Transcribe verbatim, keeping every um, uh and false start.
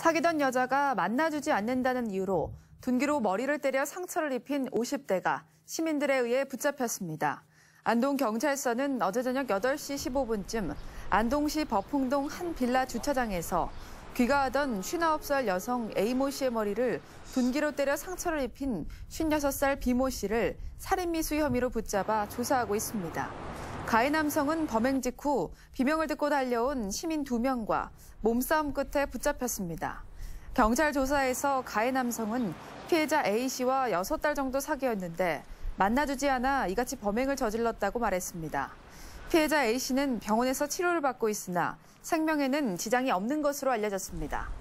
사귀던 여자가 만나주지 않는다는 이유로 둔기로 머리를 때려 상처를 입힌 오십 대가 시민들에 의해 붙잡혔습니다. 안동경찰서는 어제 저녁 여덟 시 십오 분쯤 안동시 법흥동 한 빌라 주차장에서 귀가하던 오십구 살 여성 A모 씨의 머리를 둔기로 때려 상처를 입힌 오십육 살 B모 씨를 살인미수 혐의로 붙잡아 조사하고 있습니다. 가해 남성은 범행 직후 비명을 듣고 달려온 시민 두 명과 몸싸움 끝에 붙잡혔습니다. 경찰 조사에서 가해 남성은 피해자 A 씨와 여섯 달 정도 사귀었는데 만나주지 않아 이같이 범행을 저질렀다고 말했습니다. 피해자 A 씨는 병원에서 치료를 받고 있으나 생명에는 지장이 없는 것으로 알려졌습니다.